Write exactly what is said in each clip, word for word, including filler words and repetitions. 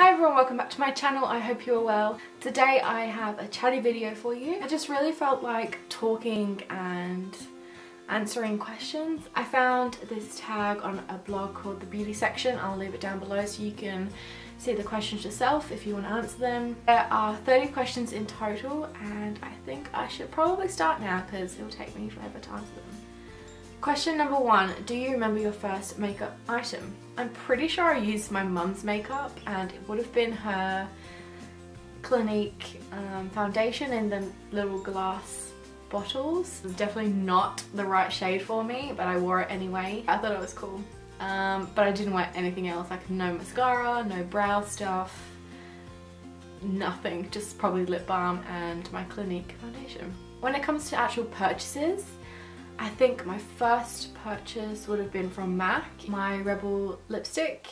Hi everyone, welcome back to my channel. I hope you are well. Today I have a chatty video for you. I just really felt like talking and answering questions. I found this tag on a blog called The Beauty Section. I'll leave it down below so you can see the questions yourself if you want to answer them. There are thirty questions in total and I think I should probably start now because it will take me forever to answer them. Question number one, do you remember your first makeup item? I'm pretty sure I used my mum's makeup and it would have been her Clinique um, foundation in the little glass bottles. It was definitely not the right shade for me, but I wore it anyway. I thought it was cool, um, but I didn't wear anything else, like no mascara, no brow stuff, nothing, just probably lip balm and my Clinique foundation. When it comes to actual purchases, I think my first purchase would have been from MAC, my Rebel lipstick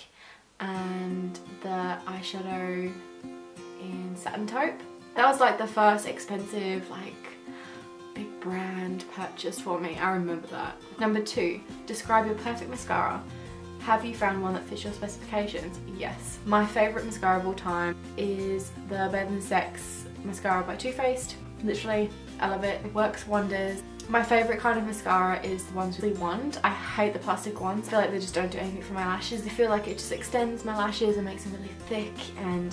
and the eyeshadow in Satin Taupe. That was like the first expensive, like, big brand purchase for me. I remember that. Number two, describe your perfect mascara. Have you found one that fits your specifications? Yes. My favourite mascara of all time is the Better Than Sex mascara by Too Faced. Literally, I love it. It works wonders. My favourite kind of mascara is the ones with the wand. I hate the plastic ones. I feel like they just don't do anything for my lashes. I feel like it just extends my lashes and makes them really thick, and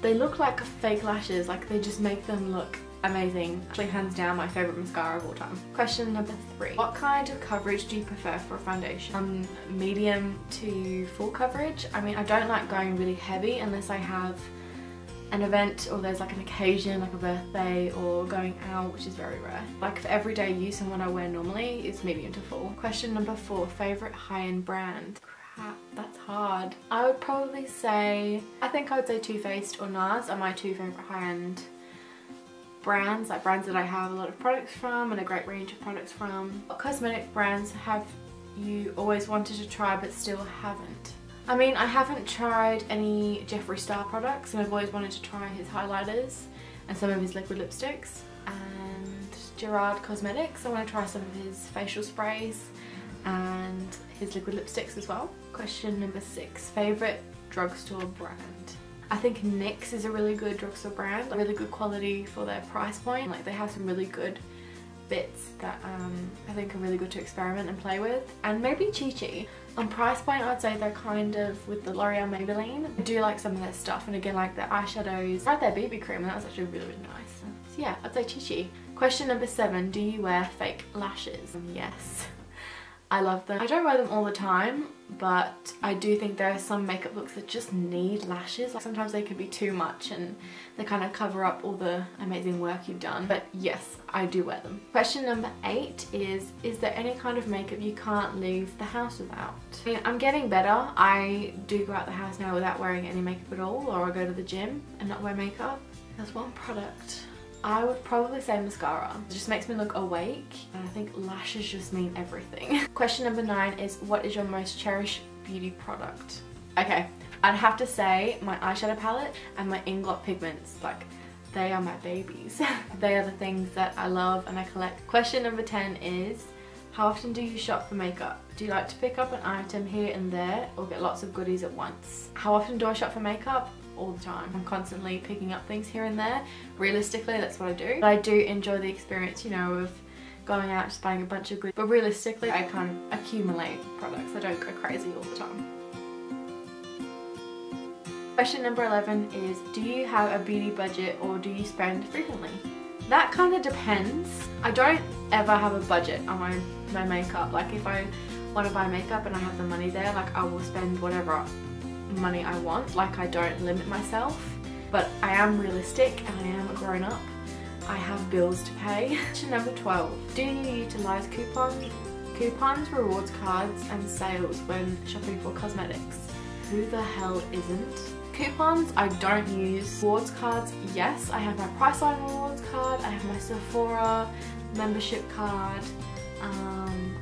they look like fake lashes, like they just make them look amazing. Actually, hands down, my favourite mascara of all time. Question number three. What kind of coverage do you prefer for a foundation? Um, medium to full coverage. I mean, I don't like going really heavy unless I have an event or there's like an occasion, like a birthday or going out, which is very rare. Like for everyday use and what I wear normally, it's medium to full. Question number four, favourite high-end brand? Crap, that's hard. I would probably say, I think I would say Too Faced or Nas are my two favourite high-end brands, like brands that I have a lot of products from and a great range of products from. What cosmetic brands have you always wanted to try but still haven't? I mean, I haven't tried any Jeffree Star products and I've always wanted to try his highlighters and some of his liquid lipsticks, and Gerard Cosmetics, I want to try some of his facial sprays and his liquid lipsticks as well. Question number six, favourite drugstore brand? I think NYX is a really good drugstore brand, like really good quality for their price point. Like they have some really good bits that um, I think are really good to experiment and play with, and maybe Chi Chi. On price point, I'd say they're kind of with the L'Oreal Maybelline. I do like some of their stuff, and again, like their eyeshadows. I tried their B B cream and that was actually really, really nice. So yeah, I'd say Chi Chi. Question number seven, do you wear fake lashes? Yes, I love them. I don't wear them all the time, but I do think there are some makeup looks that just need lashes. Like sometimes they can be too much and they kind of cover up all the amazing work you've done. But yes, I do wear them. Question number eight is, is there any kind of makeup you can't leave the house without? I mean, I'm getting better. I do go out the house now without wearing any makeup at all, or I go to the gym and not wear makeup. There's one product. I would probably say mascara. It just makes me look awake, and I think lashes just mean everything. Question number nine is, what is your most cherished beauty product? Okay, I'd have to say my eyeshadow palette and my Inglot pigments. Like, they are my babies. They are the things that I love and I collect. Question number ten is, how often do you shop for makeup? Do you like to pick up an item here and there or get lots of goodies at once? How often do I shop for makeup? All the time. I'm constantly picking up things here and there. Realistically, that's what I do. But I do enjoy the experience, you know, of going out, just buying a bunch of goods. But realistically, I kind of accumulate products. I don't go crazy all the time. Question number eleven is, do you have a beauty budget or do you spend frequently? That kind of depends. I don't ever have a budget on my, my makeup. Like if I want to buy makeup and I have the money there, like I will spend whatever money I want. Like I don't limit myself, but I am realistic and I am a grown up. I have bills to pay. Question number twelve. Do you utilise coupons, coupons, rewards cards and sales when shopping for cosmetics? Who the hell isn't? Coupons I don't use. Rewards cards, yes. I have my Priceline rewards card, I have my Sephora membership card, um,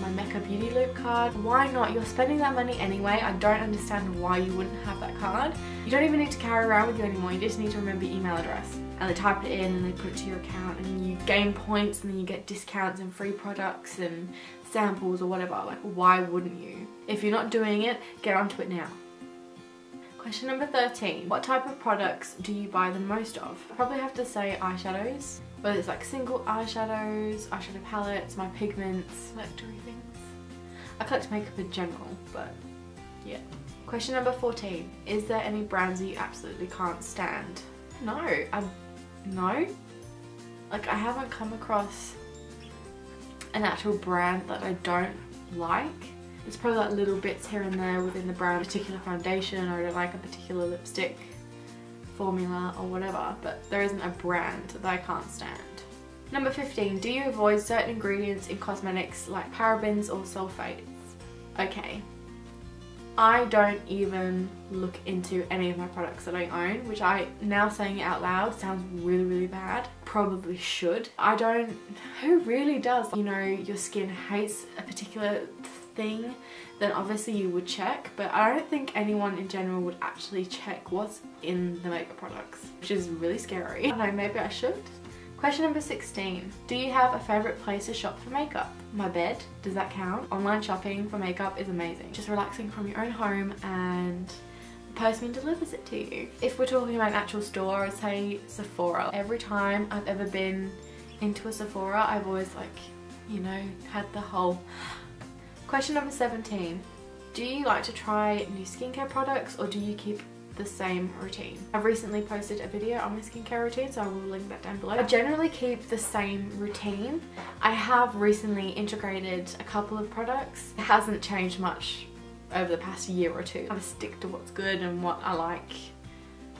my Mecca Beauty Loop card. Why not? You're spending that money anyway. I don't understand why you wouldn't have that card. You don't even need to carry around with you anymore. You just need to remember your email address. And they type it in and they put it to your account and you gain points and then you get discounts and free products and samples or whatever. Like, why wouldn't you? If you're not doing it, get onto it now. Question number thirteen. What type of products do you buy the most of? I probably have to say eyeshadows. Whether it's like single eyeshadows, eyeshadow palettes, my pigments, collectory things. I collect makeup in general, but yeah. Question number fourteen. Is there any brands that you absolutely can't stand? No. I, no. Like, I haven't come across an actual brand that I don't like. It's probably like little bits here and there within the brand, a particular foundation, or I don't like a particular lipstick formula or whatever, but there isn't a brand that I can't stand. Number fifteen, do you avoid certain ingredients in cosmetics like parabens or sulfates? Okay, I don't even look into any of my products that I own, which I, now saying it out loud, sounds really, really bad. Probably should. I don't, who really does? You know, your skin hates a particular thing, then obviously you would check, but I don't think anyone in general would actually check what's in the makeup products, which is really scary. I don't know, maybe I should. Question number sixteen. Do you have a favourite place to shop for makeup? My bed. Does that count? Online shopping for makeup is amazing. Just relaxing from your own home and the postman delivers it to you. If we're talking about an actual store, I'd say Sephora. Every time I've ever been into a Sephora, I've always, like, you know, had the whole... Question number seventeen. Do you like to try new skincare products or do you keep the same routine? I've recently posted a video on my skincare routine, so I will link that down below. I generally keep the same routine. I have recently integrated a couple of products. It hasn't changed much over the past year or two. I stick to what's good and what I like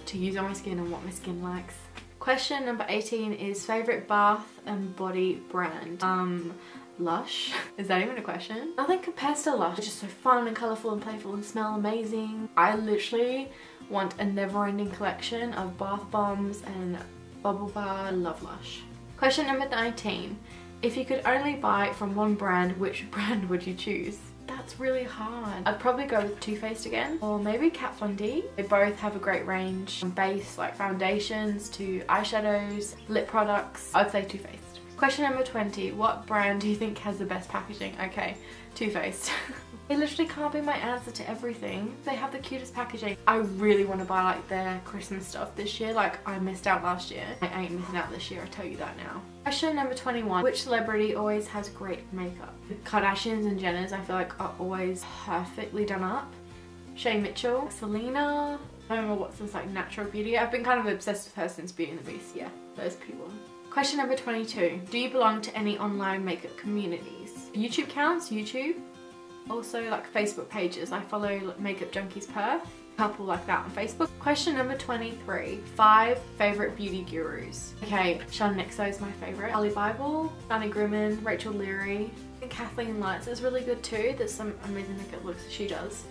to use on my skin and what my skin likes. Question number eighteen is favourite bath and body brand. Um, Lush? Is that even a question? Nothing compares to Lush. It's just so fun and colourful and playful and smell amazing. I literally want a never-ending collection of bath bombs and bubble bar. Love Lush. Question number nineteen. If you could only buy from one brand, which brand would you choose? That's really hard. I'd probably go with Too Faced again, or maybe Kat Von D. They both have a great range from base like foundations to eyeshadows, lip products. I'd say Too Faced. Question number twenty, what brand do you think has the best packaging? Okay, Too Faced. It literally can't be my answer to everything. They have the cutest packaging. I really want to buy like their Christmas stuff this year. Like, I missed out last year. I ain't missing out this year, I tell you that now. Question number twenty-one, which celebrity always has great makeup? The Kardashians and Jenners, I feel like, are always perfectly done up. Shay Mitchell, Selena, I don't know what's this like natural beauty. I've been kind of obsessed with her since Beauty and the Beast. Yeah, those people. Question number twenty-two. Do you belong to any online makeup communities? YouTube counts, YouTube. Also like Facebook pages. I follow like, Makeup Junkies Perth. A couple like that on Facebook. Question number twenty-three. Five favourite beauty gurus. Okay, Shawn Nixo is my favourite. Holly Bible, Sunny Grimmins, Rachel Leary. And Kathleen Lights is really good too. There's some amazing makeup looks that she does.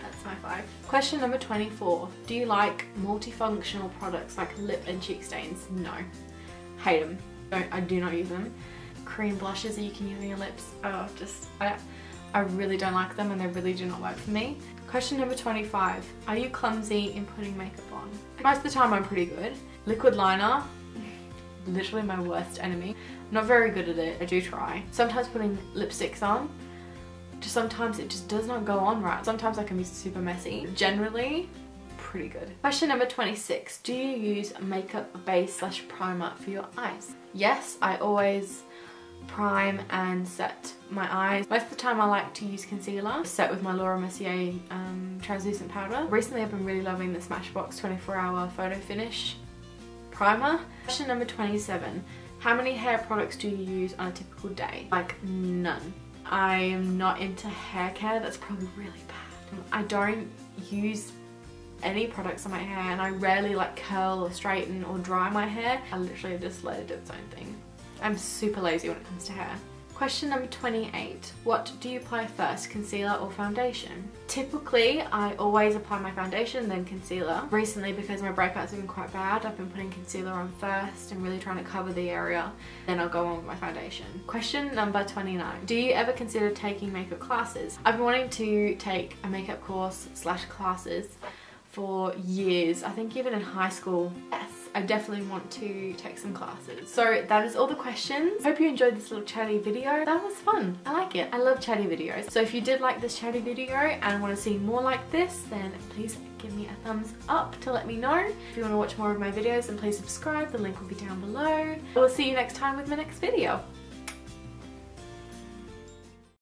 That's my five. Question number twenty-four. Do you like multifunctional products like lip and cheek stains? No. Hate them. Don't, I do not use them. Cream blushes that you can use on your lips. Oh, just, I, I really don't like them and they really do not work for me. Question number twenty-five. Are you clumsy in putting makeup on? Most of the time I'm pretty good. Liquid liner, literally my worst enemy. I'm not very good at it. I do try. Sometimes putting lipsticks on, just sometimes it just does not go on right. Sometimes I can be super messy. Generally, pretty good. Question number twenty-six. Do you use makeup base slash primer for your eyes? Yes, I always prime and set my eyes. Most of the time I like to use concealer, set with my Laura Mercier um, translucent powder. Recently I've been really loving the Smashbox twenty-four hour photo finish primer. Question number twenty-seven. How many hair products do you use on a typical day? Like none. I am not into hair care. That's probably really bad. I don't use any products on my hair and I rarely like curl or straighten or dry my hair. I literally just let it do its own thing. I'm super lazy when it comes to hair. Question number twenty-eight. What do you apply first, concealer or foundation? Typically, I always apply my foundation, then concealer. Recently, because my breakouts have been quite bad, I've been putting concealer on first and really trying to cover the area. Then I'll go on with my foundation. Question number twenty-nine. Do you ever consider taking makeup classes? I've been wanting to take a makeup course slash classes for years. I think even in high school. Yes, I definitely want to take some classes. So that is all the questions. Hope you enjoyed this little chatty video. That was fun. I like it. I love chatty videos. So if you did like this chatty video and want to see more like this, then please give me a thumbs up to let me know. If you want to watch more of my videos, then please subscribe. The link will be down below. I will see you next time with my next video.